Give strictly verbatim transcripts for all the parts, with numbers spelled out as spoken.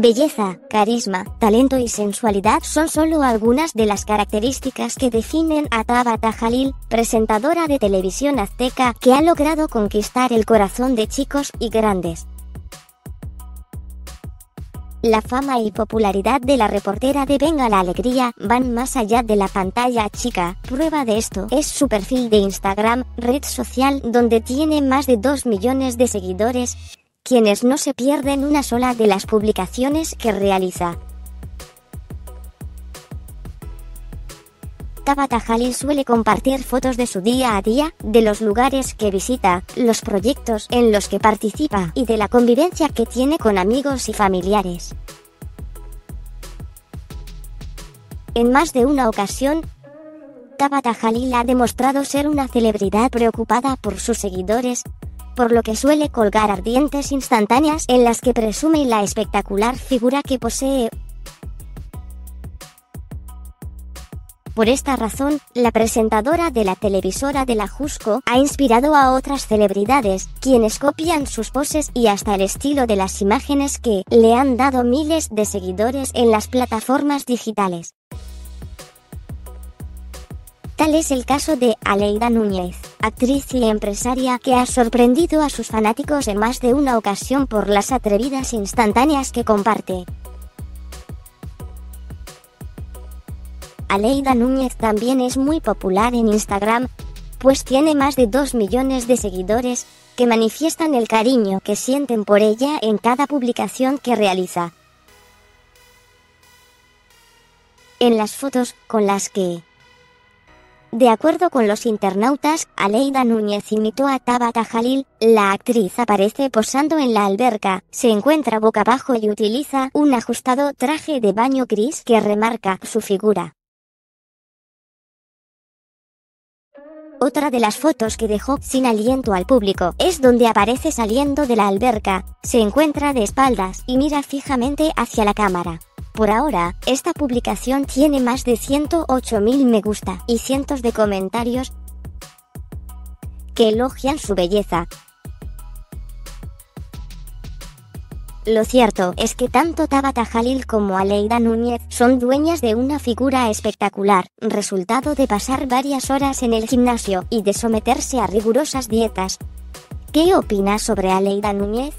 Belleza, carisma, talento y sensualidad son solo algunas de las características que definen a Tábata Jalil, presentadora de televisión azteca que ha logrado conquistar el corazón de chicos y grandes. La fama y popularidad de la reportera de Venga la Alegría van más allá de la pantalla chica. Prueba de esto es su perfil de Instagram, red social donde tiene más de dos millones de seguidores, quienes no se pierden una sola de las publicaciones que realiza. Tábata Jalil suele compartir fotos de su día a día, de los lugares que visita, los proyectos en los que participa y de la convivencia que tiene con amigos y familiares. En más de una ocasión, Tábata Jalil ha demostrado ser una celebridad preocupada por sus seguidores, por lo que suele colgar ardientes instantáneas en las que presume la espectacular figura que posee. Por esta razón, la presentadora de la televisora de la Jusco ha inspirado a otras celebridades, quienes copian sus poses y hasta el estilo de las imágenes que le han dado miles de seguidores en las plataformas digitales. Tal es el caso de Aleida Núñez, actriz y empresaria que ha sorprendido a sus fanáticos en más de una ocasión por las atrevidas instantáneas que comparte. Aleida Núñez también es muy popular en Instagram, pues tiene más de dos millones de seguidores, que manifiestan el cariño que sienten por ella en cada publicación que realiza. En las fotos, con las que, de acuerdo con los internautas, Aleida Núñez imitó a Tábata Jalil, la actriz aparece posando en la alberca, se encuentra boca abajo y utiliza un ajustado traje de baño gris que remarca su figura. Otra de las fotos que dejó sin aliento al público es donde aparece saliendo de la alberca, se encuentra de espaldas y mira fijamente hacia la cámara. Por ahora, esta publicación tiene más de ciento ocho mil me gusta y cientos de comentarios que elogian su belleza. Lo cierto es que tanto Tábata Jalil como Aleida Núñez son dueñas de una figura espectacular, resultado de pasar varias horas en el gimnasio y de someterse a rigurosas dietas. ¿Qué opinas sobre Aleida Núñez?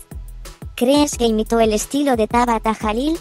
¿Crees que imitó el estilo de Tábata Jalil?